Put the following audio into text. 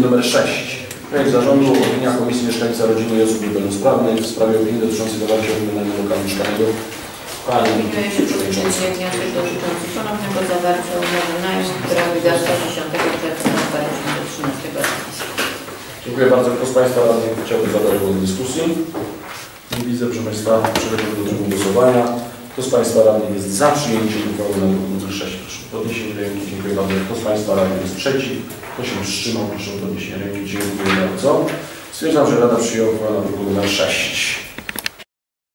Numer 6. Projekt zarządu opinia Komisji Mieszkańca Rodziny i Osób Niepełnosprawnych w sprawie opinii dotyczącej zawarcia wynajmu lokalu mieszkalnego. Pani Przewodnicząca. Dotyczący ponownego zawarcia umowy najmu, która wygasła 10 czerwca 2013 roku. Dziękuję bardzo. Kto z Państwa radnych chciałby zabrać głos w dyskusji? Nie widzę, proszę Państwa, przechodzimy do trybu głosowania. Kto z Państwa radnych jest za przyjęciem uchwały na druk nr 6? Proszę o podniesienie ręki. Dziękuję bardzo. Kto z Państwa radnych jest przeciw? Kto się wstrzymał? Proszę o podniesienie ręki. Dziękuję bardzo. Stwierdzam, że Rada przyjęła uchwałę na druk nr 6.